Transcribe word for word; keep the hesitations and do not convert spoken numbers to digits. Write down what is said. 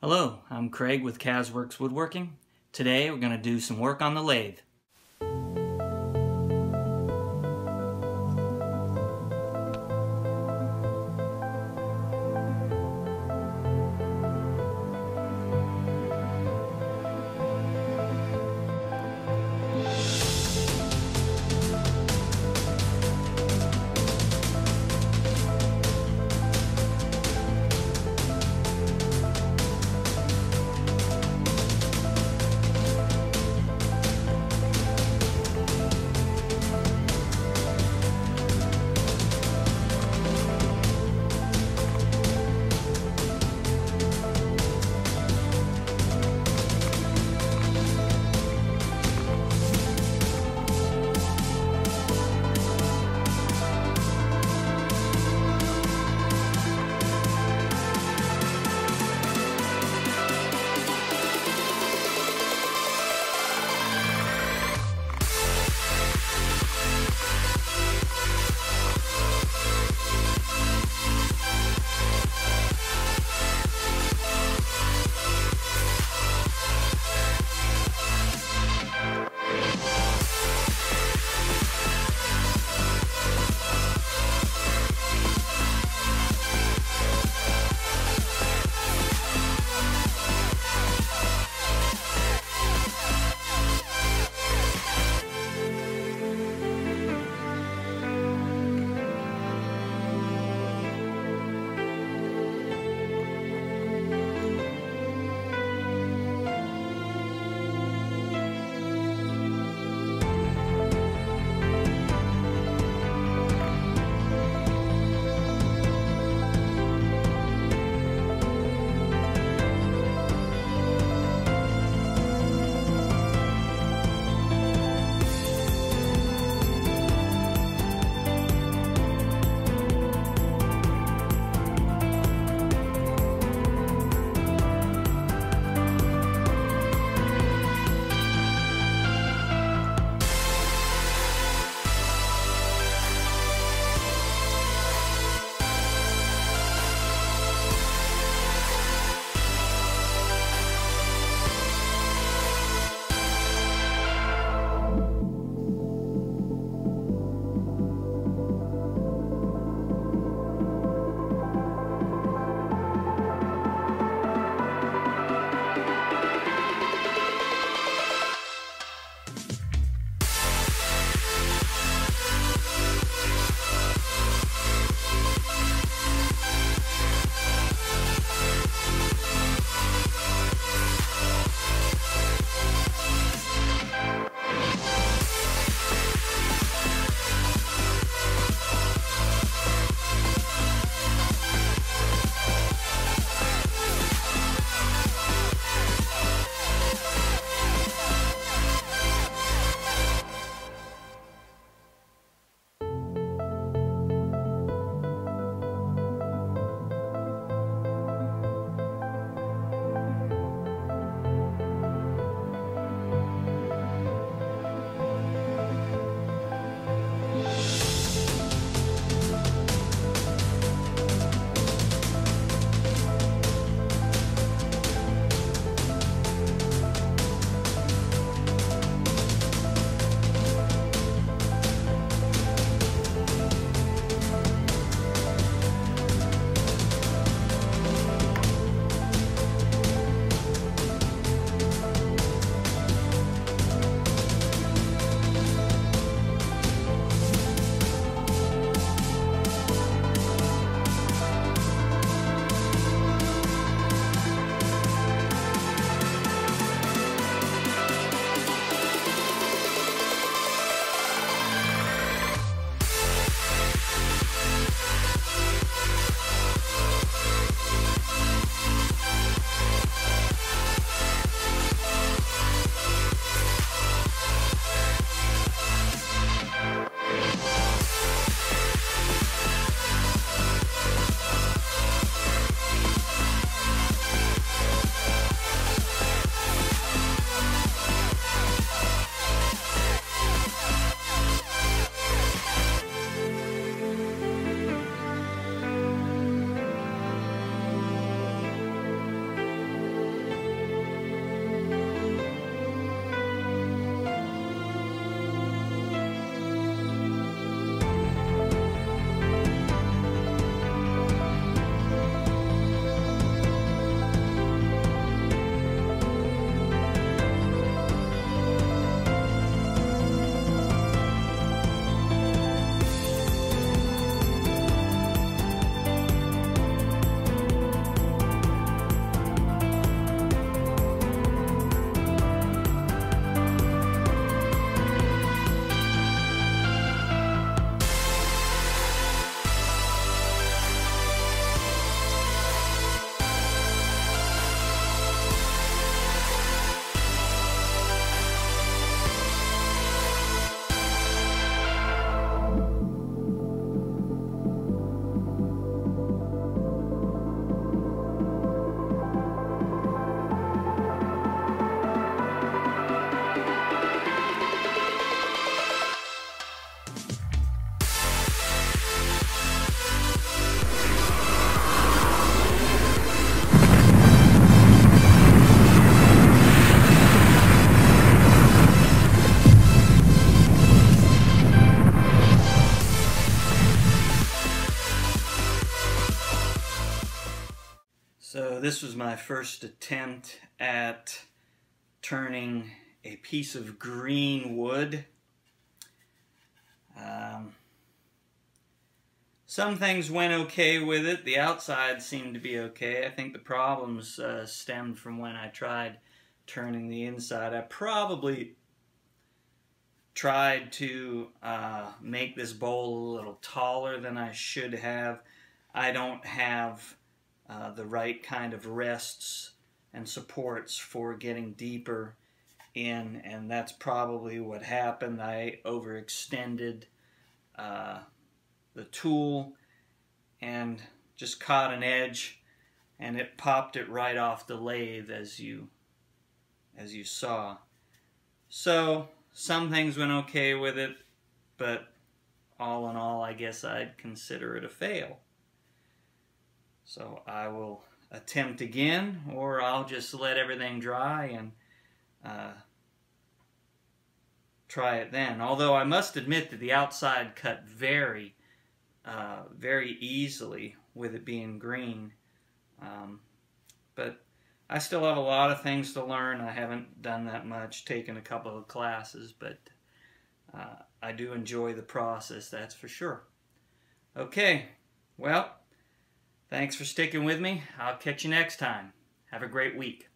Hello, I'm Craig with CAZWorks Woodworking. Today we're going to do some work on the lathe. So this was my first attempt at turning a piece of green wood. Um, some things went okay with it. The outside seemed to be okay. I think the problems uh, stemmed from when I tried turning the inside. I probably tried to uh, make this bowl a little taller than I should have. I don't have uh, the right kind of rests and supports for getting deeper in, and that's probably what happened. I overextended uh, the tool and just caught an edge, and it popped it right off the lathe, as you as you saw. So some things went okay with it, but all in all, I guess I'd consider it a fail. So I will attempt again, or I'll just let everything dry and uh, try it then. Although I must admit that the outside cut very, uh, very easily with it being green. Um, but I still have a lot of things to learn. I haven't done that much, taken a couple of classes, but uh, I do enjoy the process, that's for sure. Okay, well, thanks for sticking with me. I'll catch you next time. Have a great week.